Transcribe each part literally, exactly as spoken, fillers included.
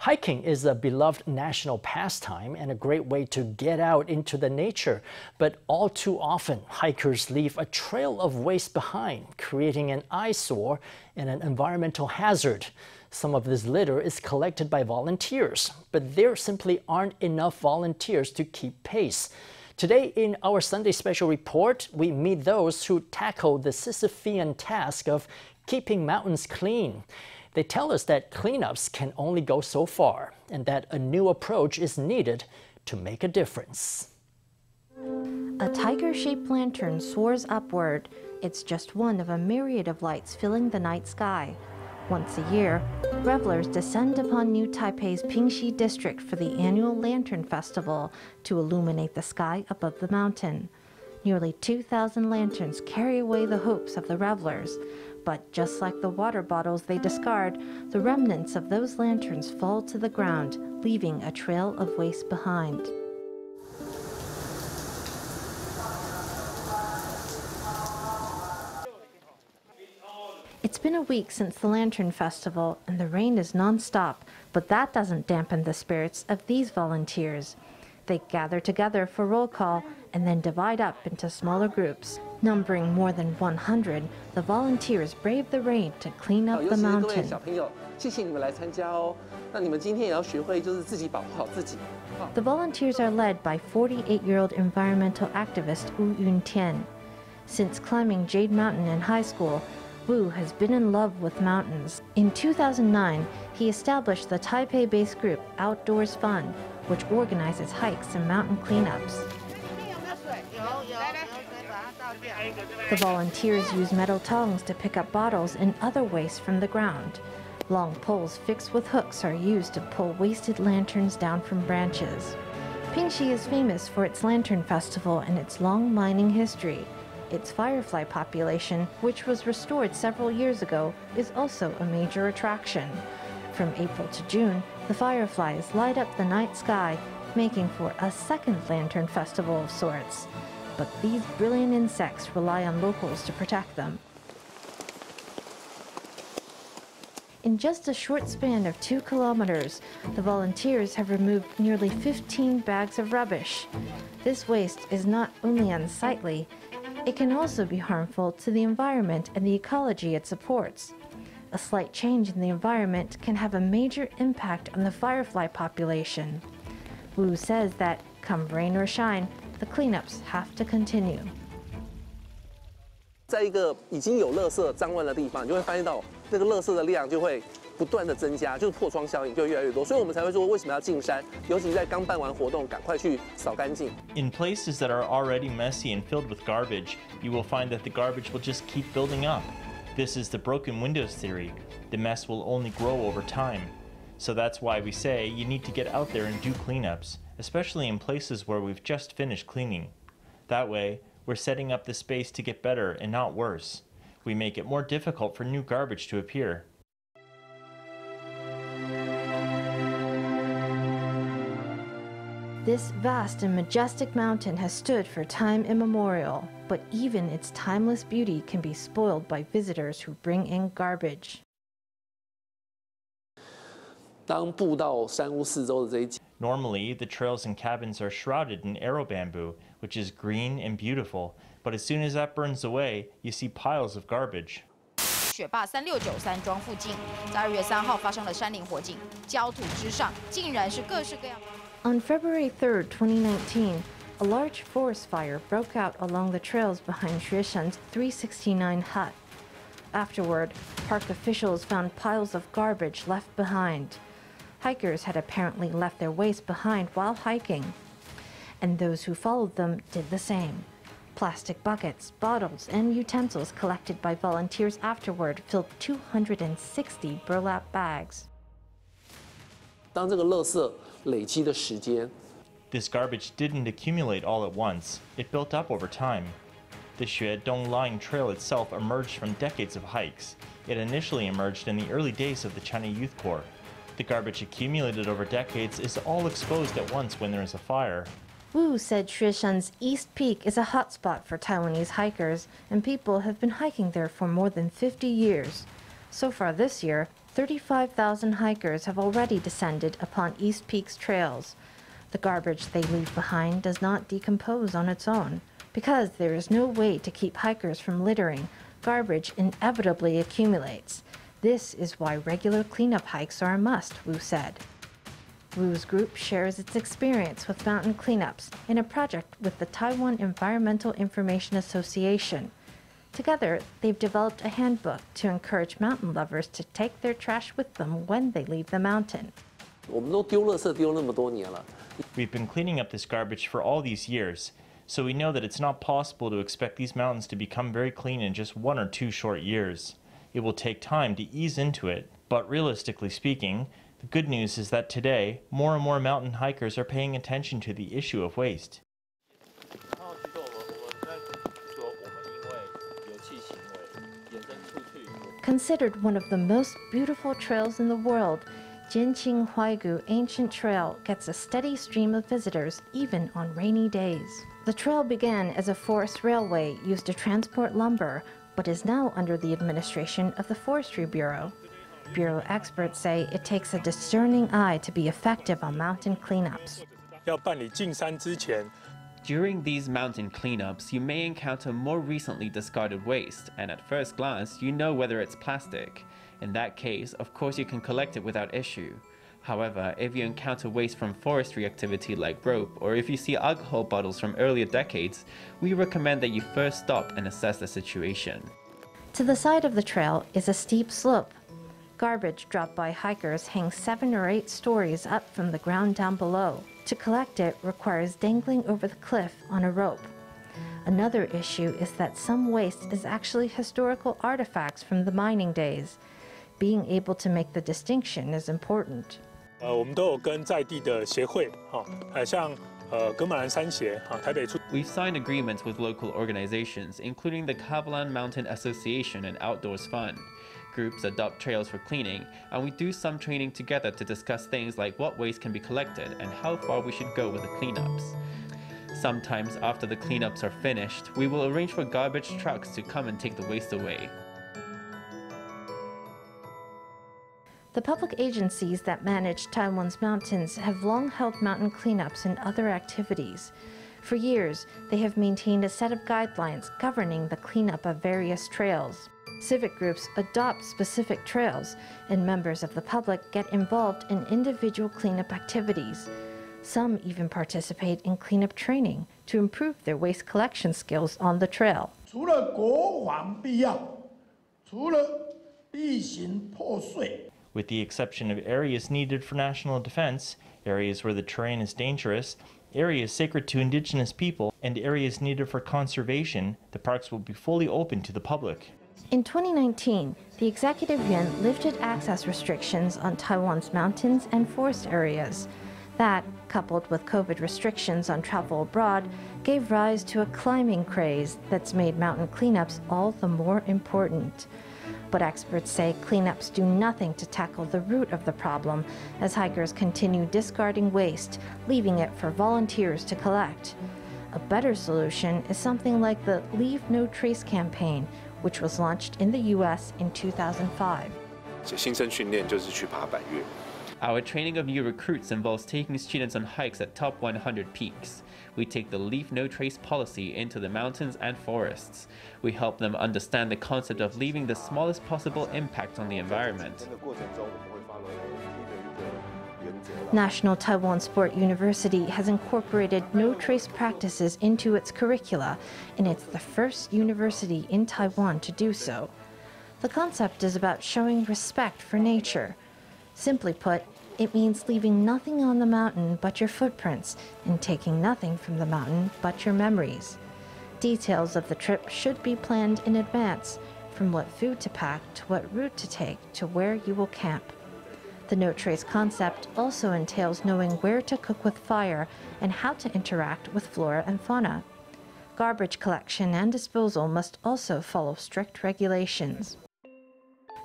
Hiking is a beloved national pastime and a great way to get out into the nature, but all too often hikers leave a trail of waste behind, creating an eyesore and an environmental hazard. Some of this litter is collected by volunteers, but there simply aren't enough volunteers to keep pace. Today in our Sunday special report, we meet those who tackle the Sisyphean task of keeping mountains clean. They tell us that cleanups can only go so far and that a new approach is needed to make a difference. A tiger-shaped lantern soars upward. It's just one of a myriad of lights filling the night sky. Once a year, revelers descend upon New Taipei's Pingxi District for the annual Lantern Festival to illuminate the sky above the mountain. Nearly two thousand lanterns carry away the hopes of the revelers. But just like the water bottles they discard, the remnants of those lanterns fall to the ground, leaving a trail of waste behind. It's been a week since the Lantern Festival, and the rain is nonstop, but that doesn't dampen the spirits of these volunteers. They gather together for roll call and then divide up into smaller groups. Numbering more than one hundred, the volunteers brave the rain to clean up the mountain. The volunteers are led by forty-eight-year-old environmental activist Wu Yun-tien. Since climbing Jade Mountain in high school, Wu has been in love with mountains. In two thousand nine, he established the Taipei-based group Outdoors Fun, which organizes hikes and mountain cleanups. The volunteers use metal tongs to pick up bottles and other waste from the ground. Long poles fixed with hooks are used to pull wasted lanterns down from branches. Pingxi is famous for its Lantern Festival and its long mining history. Its firefly population, which was restored several years ago, is also a major attraction. From April to June, the fireflies light up the night sky, making for a second lantern festival of sorts. But these brilliant insects rely on locals to protect them. In just a short span of two kilometers, the volunteers have removed nearly fifteen bags of rubbish. This waste is not only unsightly, it can also be harmful to the environment and the ecology it supports. A slight change in the environment can have a major impact on the firefly population. Wu says that, come rain or shine, the cleanups have to continue. In places that are already messy and filled with garbage, you will find that the garbage will just keep building up. This is the broken windows theory. The mess will only grow over time. So that's why we say you need to get out there and do cleanups, especially in places where we've just finished cleaning. That way, we're setting up the space to get better and not worse. We make it more difficult for new garbage to appear. This vast and majestic mountain has stood for time immemorial, but even its timeless beauty can be spoiled by visitors who bring in garbage. Normally, the trails and cabins are shrouded in arrow bamboo, which is green and beautiful, but as soon as that burns away, you see piles of garbage. On February third, twenty nineteen, a large forest fire broke out along the trails behind Xueshan's three sixty-nine hut. Afterward, park officials found piles of garbage left behind. Hikers had apparently left their waste behind while hiking, and those who followed them did the same. Plastic buckets, bottles, and utensils collected by volunteers afterward filled two hundred sixty burlap bags. This garbage didn't accumulate all at once. It built up over time. The Xuedong Line Trail itself emerged from decades of hikes. It initially emerged in the early days of the China Youth Corps. The garbage accumulated over decades is all exposed at once when there is a fire. Wu said Xueshan's East Peak is a hotspot for Taiwanese hikers, and people have been hiking there for more than fifty years. So far this year, thirty-five thousand hikers have already descended upon East Peak's trails. The garbage they leave behind does not decompose on its own. Because there is no way to keep hikers from littering, garbage inevitably accumulates. This is why regular cleanup hikes are a must, Wu said. Wu's group shares its experience with mountain cleanups in a project with the Taiwan Environmental Information Association. Together, they've developed a handbook to encourage mountain lovers to take their trash with them when they leave the mountain. We've been cleaning up this garbage for all these years, so we know that it's not possible to expect these mountains to become very clean in just one or two short years. It will take time to ease into it, but realistically speaking, the good news is that today, more and more mountain hikers are paying attention to the issue of waste. Considered one of the most beautiful trails in the world, Jinqing Huayu Ancient Trail gets a steady stream of visitors even on rainy days. The trail began as a forest railway used to transport lumber, but is now under the administration of the Forestry Bureau. Bureau experts say it takes a discerning eye to be effective on mountain cleanups. During these mountain cleanups, you may encounter more recently discarded waste, and at first glance, you know whether it's plastic. In that case, of course, you can collect it without issue. However, if you encounter waste from forestry activity like rope, or if you see alcohol bottles from earlier decades, we recommend that you first stop and assess the situation. To the side of the trail is a steep slope. Garbage dropped by hikers hangs seven or eight stories up from the ground down below. To collect it requires dangling over the cliff on a rope. Another issue is that some waste is actually historical artifacts from the mining days. Being able to make the distinction is important. We've signed agreements with local organizations, including the Kavalan Mountain Association and Outdoors Fun. Groups adopt trails for cleaning, and we do some training together to discuss things like what waste can be collected and how far we should go with the cleanups. Sometimes after the cleanups are finished, we will arrange for garbage trucks to come and take the waste away. The public agencies that manage Taiwan's mountains have long held mountain cleanups and other activities. For years, they have maintained a set of guidelines governing the cleanup of various trails. Civic groups adopt specific trails, and members of the public get involved in individual cleanup activities. Some even participate in cleanup training to improve their waste collection skills on the trail. With the exception of areas needed for national defense, areas where the terrain is dangerous, areas sacred to indigenous people, and areas needed for conservation, the parks will be fully open to the public. In twenty nineteen, the Executive Yuan lifted access restrictions on Taiwan's mountains and forest areas. That, coupled with COVID restrictions on travel abroad, gave rise to a climbing craze that's made mountain cleanups all the more important. But experts say cleanups do nothing to tackle the root of the problem, as hikers continue discarding waste, leaving it for volunteers to collect. A better solution is something like the Leave No Trace campaign, which was launched in the U S in two thousand five. Our training of new recruits involves taking students on hikes at top one hundred peaks. We take the Leave No Trace policy into the mountains and forests. We help them understand the concept of leaving the smallest possible impact on the environment. National Taiwan Sport University has incorporated no trace practices into its curricula, and it's the first university in Taiwan to do so. The concept is about showing respect for nature. Simply put, it means leaving nothing on the mountain but your footprints and taking nothing from the mountain but your memories. Details of the trip should be planned in advance, from what food to pack to what route to take to where you will camp. The no trace concept also entails knowing where to cook with fire and how to interact with flora and fauna. Garbage collection and disposal must also follow strict regulations.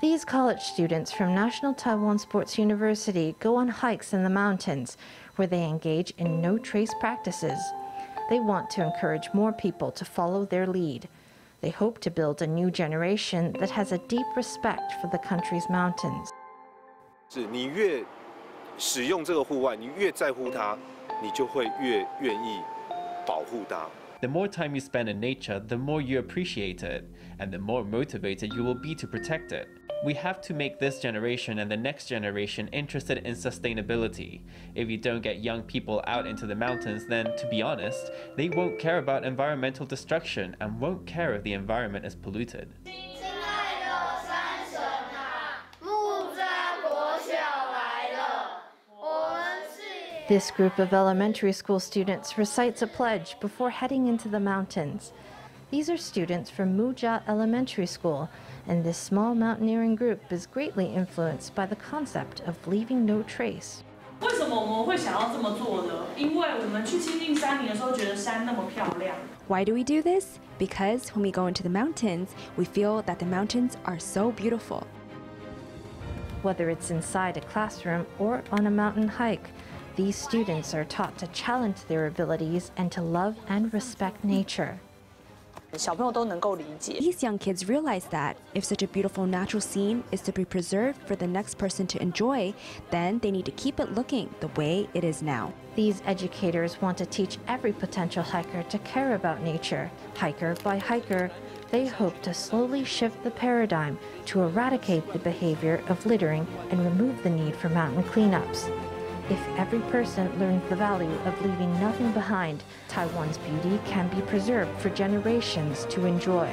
These college students from National Taiwan Sports University go on hikes in the mountains, where they engage in no trace practices. They want to encourage more people to follow their lead. They hope to build a new generation that has a deep respect for the country's mountains. 是你越使用这个户外，你越在乎它，你就会越愿意保护它。 The more time you spend in nature, the more you appreciate it, and the more motivated you will be to protect it. We have to make this generation and the next generation interested in sustainability. If you don't get young people out into the mountains, then, to be honest, they won't care about environmental destruction and won't care if the environment is polluted. This group of elementary school students recites a pledge before heading into the mountains. These are students from Mujia Elementary School, and this small mountaineering group is greatly influenced by the concept of leaving no trace. Why do we do this? Why do we do this? Because when we go into the mountains, we feel that the mountains are so beautiful. Whether it's inside a classroom or on a mountain hike, these students are taught to challenge their abilities and to love and respect nature. These young kids realize that if such a beautiful natural scene is to be preserved for the next person to enjoy, then they need to keep it looking the way it is now. These educators want to teach every potential hiker to care about nature. Hiker by hiker, they hope to slowly shift the paradigm to eradicate the behavior of littering and remove the need for mountain cleanups. If every person learns the value of leaving nothing behind, Taiwan's beauty can be preserved for generations to enjoy.